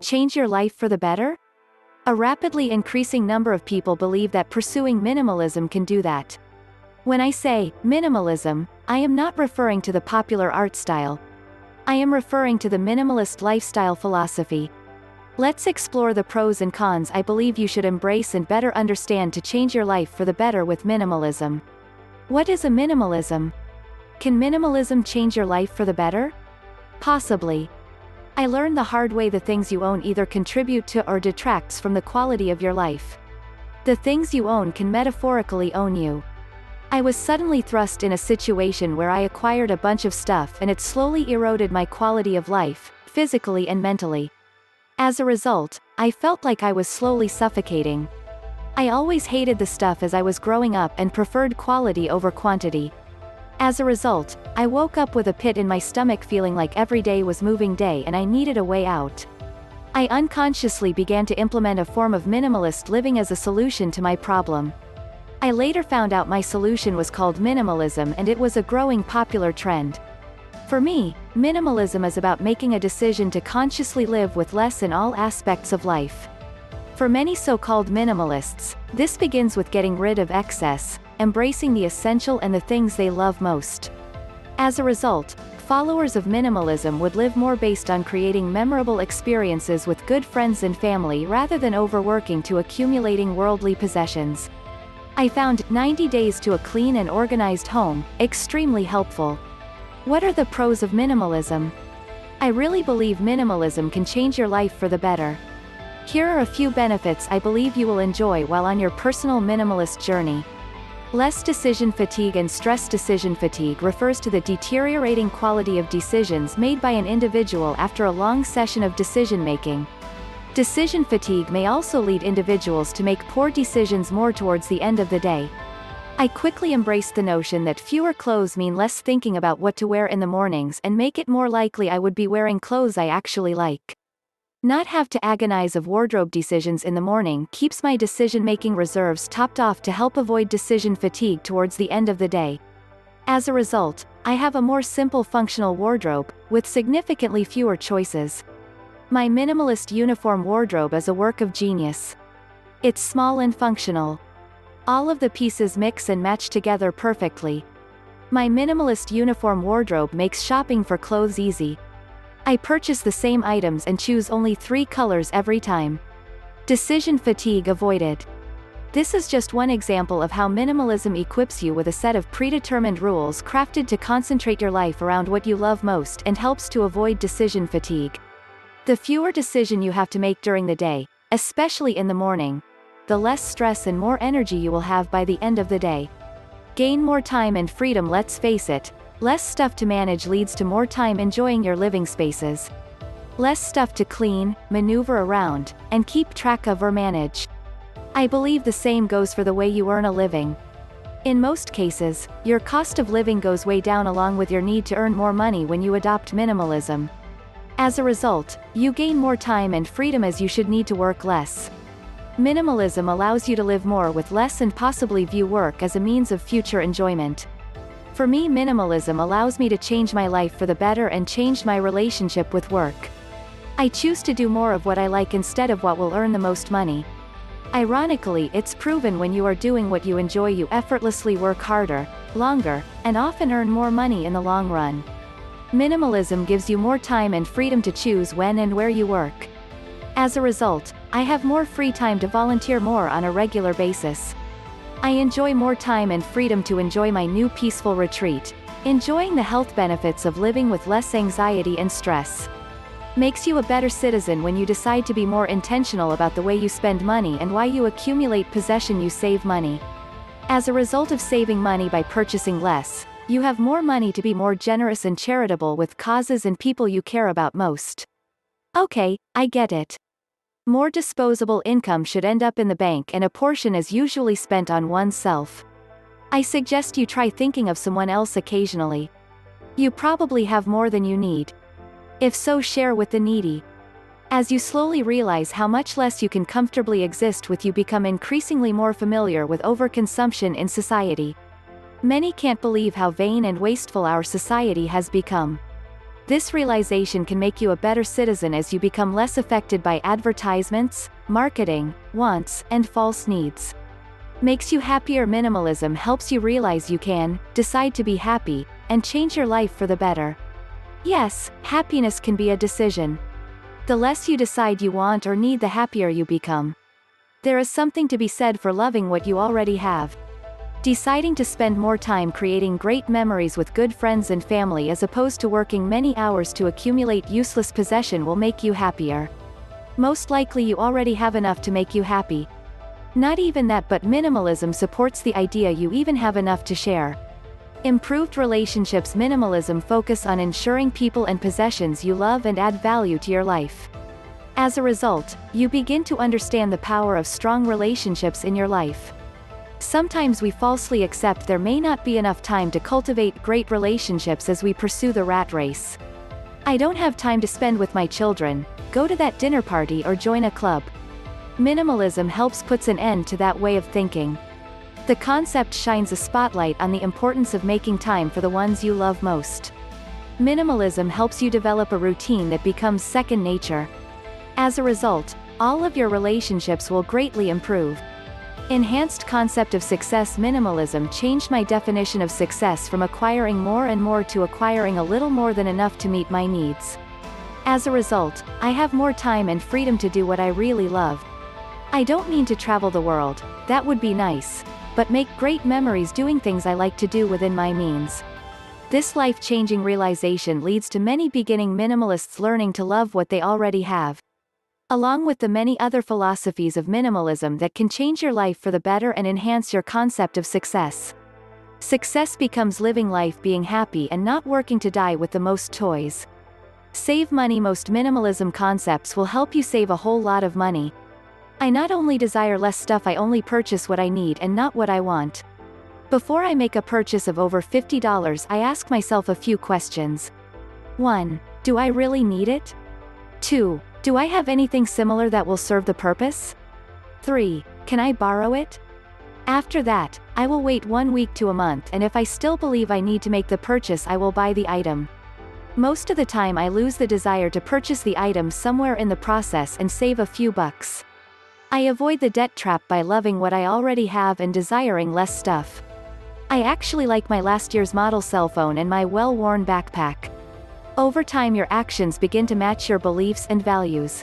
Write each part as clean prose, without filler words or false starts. change your life for the better? A rapidly increasing number of people believe that pursuing minimalism can do that. When I say minimalism, I am not referring to the popular art style. I am referring to the minimalist lifestyle philosophy. Let's explore the pros and cons I believe you should embrace and better understand to change your life for the better with minimalism. What is a minimalism? Can minimalism change your life for the better? Possibly. I learned the hard way the things you own either contribute to or detracts from the quality of your life. The things you own can metaphorically own you. I was suddenly thrust in a situation where I acquired a bunch of stuff and it slowly eroded my quality of life, physically and mentally. As a result, I felt like I was slowly suffocating. I always hated the stuff as I was growing up and preferred quality over quantity. As a result, I woke up with a pit in my stomach feeling like every day was moving day and I needed a way out. I unconsciously began to implement a form of minimalist living as a solution to my problem. I later found out my solution was called minimalism and it was a growing popular trend. For me, minimalism is about making a decision to consciously live with less in all aspects of life. For many so-called minimalists, this begins with getting rid of excess, embracing the essential and the things they love most. As a result, followers of minimalism would live more based on creating memorable experiences with good friends and family rather than overworking to accumulating worldly possessions. I found 90 Days to a Clean and Organized Home extremely helpful. What are the pros of minimalism? I really believe minimalism can change your life for the better. Here are a few benefits I believe you will enjoy while on your personal minimalist journey. Less decision fatigue and stress. Decision fatigue refers to the deteriorating quality of decisions made by an individual after a long session of decision-making. Decision fatigue may also lead individuals to make poor decisions more towards the end of the day. I quickly embraced the notion that fewer clothes mean less thinking about what to wear in the mornings and make it more likely I would be wearing clothes I actually like. Not have to agonize of wardrobe decisions in the morning keeps my decision-making reserves topped off to help avoid decision fatigue towards the end of the day. As a result, I have a more simple functional wardrobe, with significantly fewer choices. My minimalist uniform wardrobe is a work of genius. It's small and functional. All of the pieces mix and match together perfectly. My minimalist uniform wardrobe makes shopping for clothes easy. I purchase the same items and choose only 3 colors every time. Decision fatigue avoided. This is just one example of how minimalism equips you with a set of predetermined rules crafted to concentrate your life around what you love most and helps to avoid decision fatigue. The fewer decisions you have to make during the day, especially in the morning, the less stress and more energy you will have by the end of the day. Gain more time and freedom. Let's face it, less stuff to manage leads to more time enjoying your living spaces. Less stuff to clean, maneuver around, and keep track of or manage. I believe the same goes for the way you earn a living. In most cases, your cost of living goes way down along with your need to earn more money when you adopt minimalism. As a result, you gain more time and freedom as you should need to work less. Minimalism allows you to live more with less and possibly view work as a means of future enjoyment. For me, minimalism allows me to change my life for the better and change my relationship with work. I choose to do more of what I like instead of what will earn the most money. Ironically, it's proven when you are doing what you enjoy, you effortlessly work harder, longer, and often earn more money in the long run. Minimalism gives you more time and freedom to choose when and where you work. As a result, I have more free time to volunteer more on a regular basis. I enjoy more time and freedom to enjoy my new peaceful retreat, enjoying the health benefits of living with less anxiety and stress. Makes you a better citizen when you decide to be more intentional about the way you spend money and why you accumulate possession. You save money. As a result of saving money by purchasing less, you have more money to be more generous and charitable with causes and people you care about most. Okay, I get it. More disposable income should end up in the bank and a portion is usually spent on oneself. I suggest you try thinking of someone else occasionally. You probably have more than you need. If so, share with the needy. As you slowly realize how much less you can comfortably exist with, you become increasingly more familiar with overconsumption in society. Many can't believe how vain and wasteful our society has become. This realization can make you a better citizen as you become less affected by advertisements, marketing, wants, and false needs. Makes you happier. Minimalism helps you realize you can decide to be happy and change your life for the better. Yes, happiness can be a decision. The less you decide you want or need, the happier you become. There is something to be said for loving what you already have. Deciding to spend more time creating great memories with good friends and family as opposed to working many hours to accumulate useless possession will make you happier. Most likely you already have enough to make you happy. Not even that, but minimalism supports the idea you even have enough to share. Improved relationships. Minimalism focus on ensuring people and possessions you love and add value to your life. As a result, you begin to understand the power of strong relationships in your life. Sometimes we falsely accept there may not be enough time to cultivate great relationships as we pursue the rat race. I don't have time to spend with my children, go to that dinner party or join a club. Minimalism helps puts an end to that way of thinking. The concept shines a spotlight on the importance of making time for the ones you love most. Minimalism helps you develop a routine that becomes second nature. As a result, all of your relationships will greatly improve. Enhanced concept of success. Minimalism changed my definition of success from acquiring more and more to acquiring a little more than enough to meet my needs. As a result, I have more time and freedom to do what I really love. I don't mean to travel the world, that would be nice, but make great memories doing things I like to do within my means. This life-changing realization leads to many beginning minimalists learning to love what they already have. Along with the many other philosophies of minimalism that can change your life for the better and enhance your concept of success. Success becomes living life being happy and not working to die with the most toys. Save money. Most minimalism concepts will help you save a whole lot of money. I not only desire less stuff, I only purchase what I need and not what I want. Before I make a purchase of over $50, I ask myself a few questions. 1. Do I really need it? 2. Do I have anything similar that will serve the purpose? 3. Can I borrow it? After that, I will wait 1 week to a month, and if I still believe I need to make the purchase, I will buy the item. Most of the time I lose the desire to purchase the item somewhere in the process and save a few bucks. I avoid the debt trap by loving what I already have and desiring less stuff. I actually like my last year's model cell phone and my well-worn backpack. Over time your actions begin to match your beliefs and values.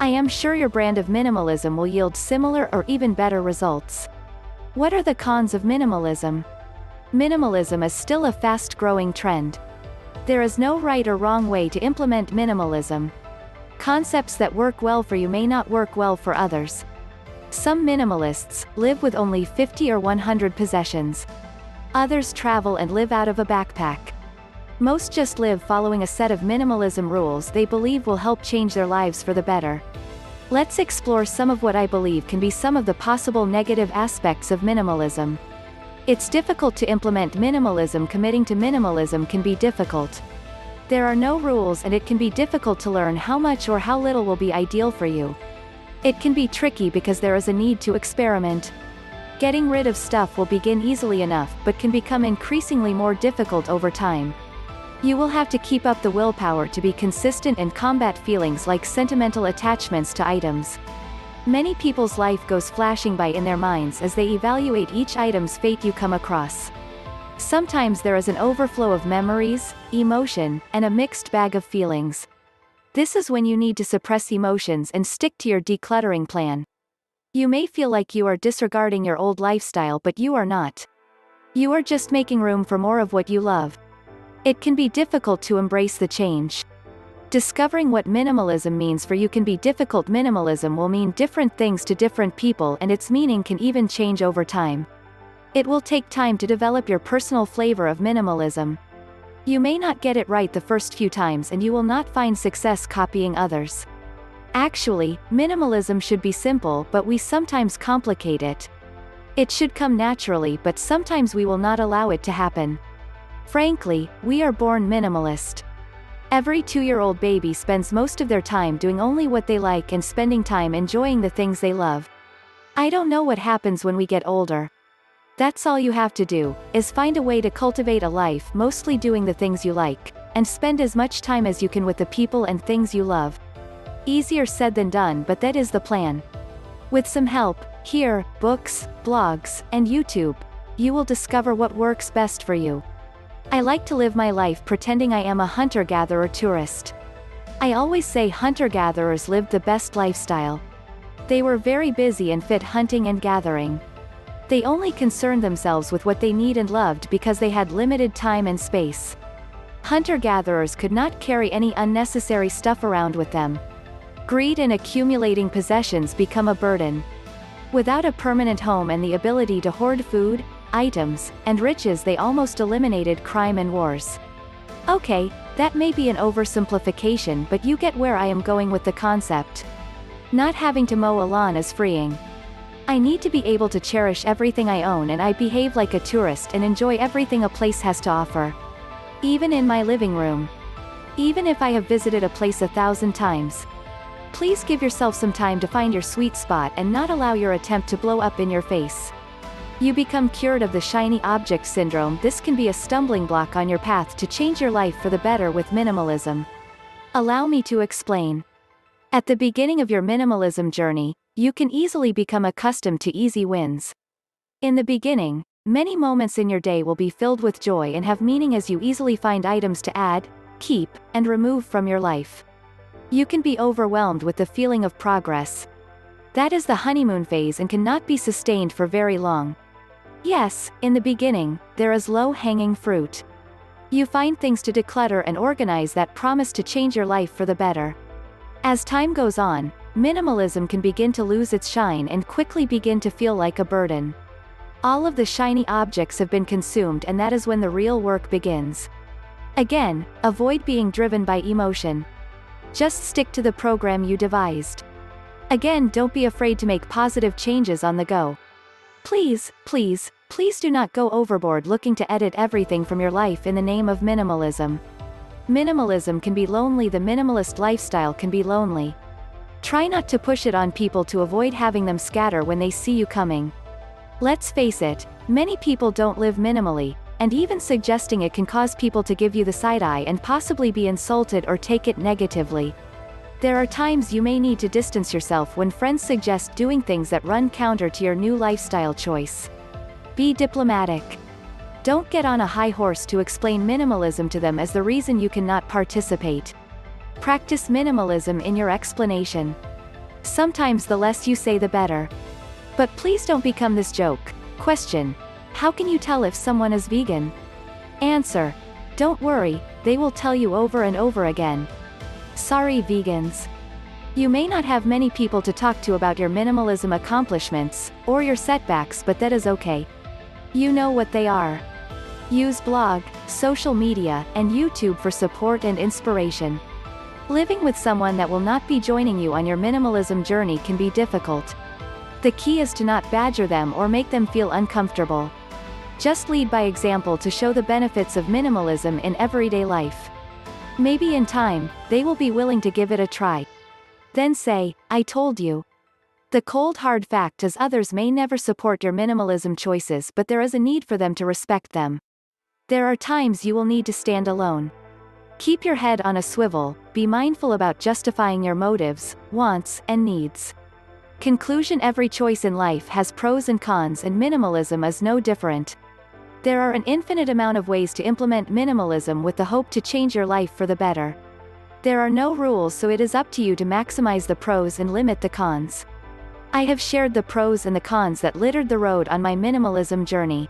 I am sure your brand of minimalism will yield similar or even better results. What are the cons of minimalism? Minimalism is still a fast-growing trend. There is no right or wrong way to implement minimalism. Concepts that work well for you may not work well for others. Some minimalists live with only 50 or 100 possessions. Others travel and live out of a backpack. Most just live following a set of minimalism rules they believe will help change their lives for the better. Let's explore some of what I believe can be some of the possible negative aspects of minimalism. It's difficult to implement minimalism. Committing to minimalism can be difficult. There are no rules and it can be difficult to learn how much or how little will be ideal for you. It can be tricky because there is a need to experiment. Getting rid of stuff will begin easily enough but can become increasingly more difficult over time. You will have to keep up the willpower to be consistent and combat feelings like sentimental attachments to items. Many people's life goes flashing by in their minds as they evaluate each item's fate you come across. Sometimes there is an overflow of memories, emotion, and a mixed bag of feelings. This is when you need to suppress emotions and stick to your decluttering plan. You may feel like you are disregarding your old lifestyle, but you are not. You are just making room for more of what you love. It can be difficult to embrace the change. Discovering what minimalism means for you can be difficult. Minimalism will mean different things to different people and its meaning can even change over time. It will take time to develop your personal flavor of minimalism. You may not get it right the first few times and you will not find success copying others. Actually, minimalism should be simple but we sometimes complicate it. It should come naturally but sometimes we will not allow it to happen. Frankly, we are born minimalist. Every 2-year-old baby spends most of their time doing only what they like and spending time enjoying the things they love. I don't know what happens when we get older. That's all you have to do, is find a way to cultivate a life mostly doing the things you like. and spend as much time as you can with the people and things you love. Easier said than done, but that is the plan. With some help, here, books, blogs, and YouTube, you will discover what works best for you. I like to live my life pretending I am a hunter-gatherer tourist. I always say hunter-gatherers lived the best lifestyle. They were very busy and fit hunting and gathering. They only concerned themselves with what they need and loved because they had limited time and space. Hunter-gatherers could not carry any unnecessary stuff around with them. Greed and accumulating possessions become a burden. Without a permanent home and the ability to hoard food, items, and riches, they almost eliminated crime and wars. Okay, that may be an oversimplification, but you get where I am going with the concept. Not having to mow a lawn is freeing. I need to be able to cherish everything I own, and I behave like a tourist and enjoy everything a place has to offer. Even in my living room. Even if I have visited a place 1,000 times. Please give yourself some time to find your sweet spot and not allow your attempt to blow up in your face. You become cured of the shiny object syndrome. This can be a stumbling block on your path to change your life for the better with minimalism. Allow me to explain. At the beginning of your minimalism journey, you can easily become accustomed to easy wins. In the beginning, many moments in your day will be filled with joy and have meaning as you easily find items to add, keep, and remove from your life. You can be overwhelmed with the feeling of progress. That is the honeymoon phase and cannot be sustained for very long. Yes, in the beginning, there is low-hanging fruit. You find things to declutter and organize that promise to change your life for the better. As time goes on, minimalism can begin to lose its shine and quickly begin to feel like a burden. All of the shiny objects have been consumed, and that is when the real work begins. Again, avoid being driven by emotion. Just stick to the program you devised. Again, don't be afraid to make positive changes on the go. Please, please, please do not go overboard looking to edit everything from your life in the name of minimalism. Minimalism can be lonely. The minimalist lifestyle can be lonely. Try not to push it on people to avoid having them scatter when they see you coming. Let's face it, many people don't live minimally, and even suggesting it can cause people to give you the side eye and possibly be insulted or take it negatively. There are times you may need to distance yourself when friends suggest doing things that run counter to your new lifestyle choice. Be diplomatic. Don't get on a high horse to explain minimalism to them as the reason you cannot participate. Practice minimalism in your explanation. Sometimes the less you say the better. But please don't become this joke. Question: how can you tell if someone is vegan? Answer: don't worry, they will tell you over and over again. Sorry, vegans. You may not have many people to talk to about your minimalism accomplishments, or your setbacks, but that is okay. You know what they are. Use blog, social media, and YouTube for support and inspiration. Living with someone that will not be joining you on your minimalism journey can be difficult. The key is to not badger them or make them feel uncomfortable. Just lead by example to show the benefits of minimalism in everyday life. Maybe in time, they will be willing to give it a try. Then say, "I told you." The cold hard fact is others may never support your minimalism choices, but there is a need for them to respect them. There are times you will need to stand alone. Keep your head on a swivel, be mindful about justifying your motives, wants, and needs. Conclusion: every choice in life has pros and cons, and minimalism is no different. There are an infinite amount of ways to implement minimalism with the hope to change your life for the better. There are no rules, so it is up to you to maximize the pros and limit the cons. I have shared the pros and the cons that littered the road on my minimalism journey.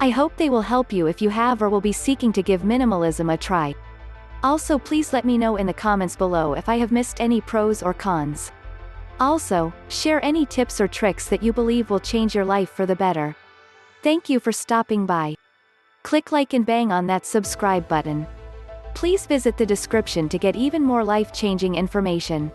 I hope they will help you if you have or will be seeking to give minimalism a try. Also, please let me know in the comments below if I have missed any pros or cons. Also, share any tips or tricks that you believe will change your life for the better. Thank you for stopping by. Click like and bang on that subscribe button. Please visit the description to get even more life-changing information.